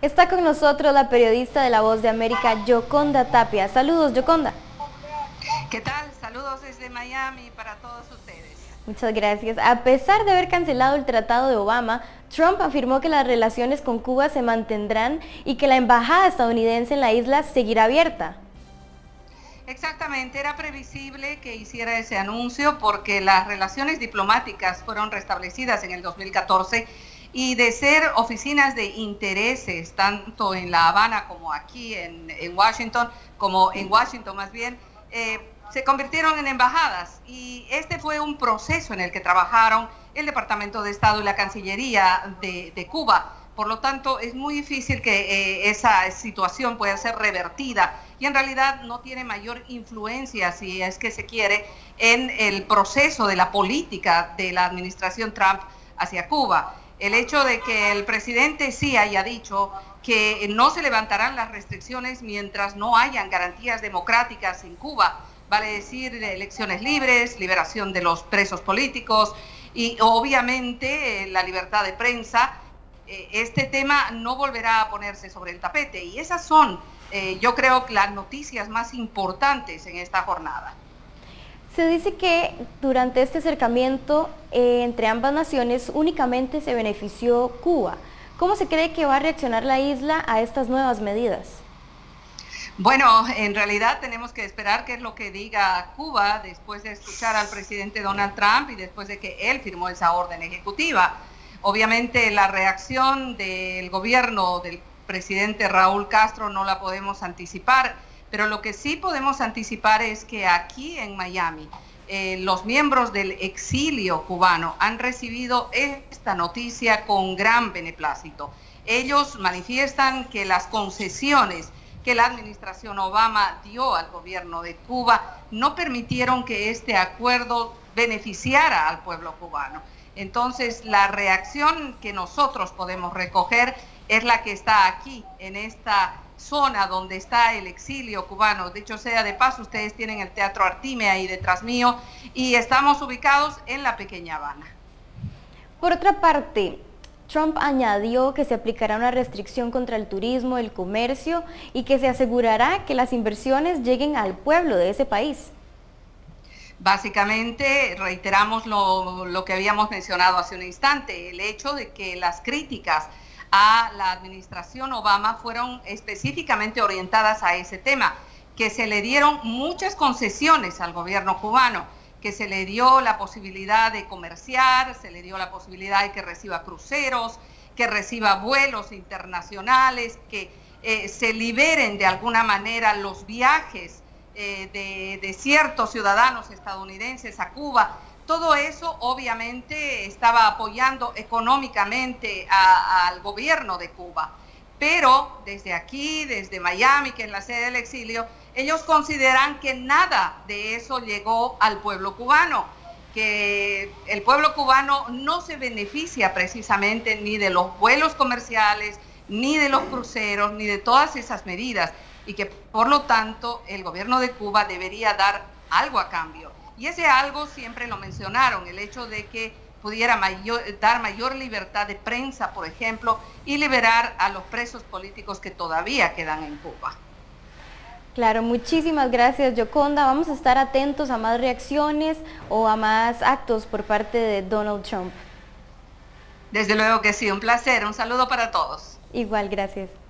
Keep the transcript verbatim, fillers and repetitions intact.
Está con nosotros la periodista de La Voz de América, Gioconda Tapia. Saludos, Gioconda. ¿Qué tal? Saludos desde Miami para todos ustedes. Muchas gracias. A pesar de haber cancelado el tratado de Obama, Trump afirmó que las relaciones con Cuba se mantendrán y que la embajada estadounidense en la isla seguirá abierta. Exactamente, era previsible que hiciera ese anuncio porque las relaciones diplomáticas fueron restablecidas en el dos mil catorce y de ser oficinas de intereses tanto en La Habana como aquí en, en Washington, como en Washington más bien, eh, se convirtieron en embajadas y este fue un proceso en el que trabajaron el Departamento de Estado y la Cancillería de, de Cuba. Por lo tanto, es muy difícil que eh, esa situación pueda ser revertida y en realidad no tiene mayor influencia, si es que se quiere, en el proceso de la política de la administración Trump hacia Cuba. El hecho de que el presidente sí haya dicho que no se levantarán las restricciones mientras no hayan garantías democráticas en Cuba, vale decir elecciones libres, liberación de los presos políticos y obviamente eh, la libertad de prensa, este tema no volverá a ponerse sobre el tapete y esas son, eh, yo creo, las noticias más importantes en esta jornada. Se dice que durante este acercamiento eh, entre ambas naciones únicamente se benefició Cuba. ¿Cómo se cree que va a reaccionar la isla a estas nuevas medidas? Bueno, en realidad tenemos que esperar qué es lo que diga Cuba después de escuchar al presidente Donald Trump y después de que él firmó esa orden ejecutiva. Obviamente la reacción del gobierno del presidente Raúl Castro no la podemos anticipar, pero lo que sí podemos anticipar es que aquí en Miami eh, los miembros del exilio cubano han recibido esta noticia con gran beneplácito. Ellos manifiestan que las concesiones que la administración Obama dio al gobierno de Cuba no permitieron que este acuerdo beneficiara al pueblo cubano. Entonces, la reacción que nosotros podemos recoger es la que está aquí, en esta zona donde está el exilio cubano. De hecho, sea de paso, ustedes tienen el Teatro Artime ahí detrás mío y estamos ubicados en la pequeña Habana. Por otra parte, Trump añadió que se aplicará una restricción contra el turismo, el comercio y que se asegurará que las inversiones lleguen al pueblo de ese país. Básicamente reiteramos lo, lo que habíamos mencionado hace un instante, el hecho de que las críticas a la administración Obama fueron específicamente orientadas a ese tema, que se le dieron muchas concesiones al gobierno cubano, que se le dio la posibilidad de comerciar, se le dio la posibilidad de que reciba cruceros, que reciba vuelos internacionales, que eh, se liberen de alguna manera los viajes De, de ciertos ciudadanos estadounidenses a Cuba. Todo eso obviamente estaba apoyando económicamente al gobierno de Cuba, pero desde aquí, desde Miami, que es la sede del exilio, ellos consideran que nada de eso llegó al pueblo cubano, que el pueblo cubano no se beneficia precisamente ni de los vuelos comerciales, ni de los cruceros, ni de todas esas medidas, y que por lo tanto el gobierno de Cuba debería dar algo a cambio. Y ese algo siempre lo mencionaron, el hecho de que pudiera mayor, dar mayor libertad de prensa, por ejemplo, y liberar a los presos políticos que todavía quedan en Cuba. Claro, muchísimas gracias, Gioconda. Vamos a estar atentos a más reacciones o a más actos por parte de Donald Trump. Desde luego que sí, un placer. Un saludo para todos. Igual, gracias.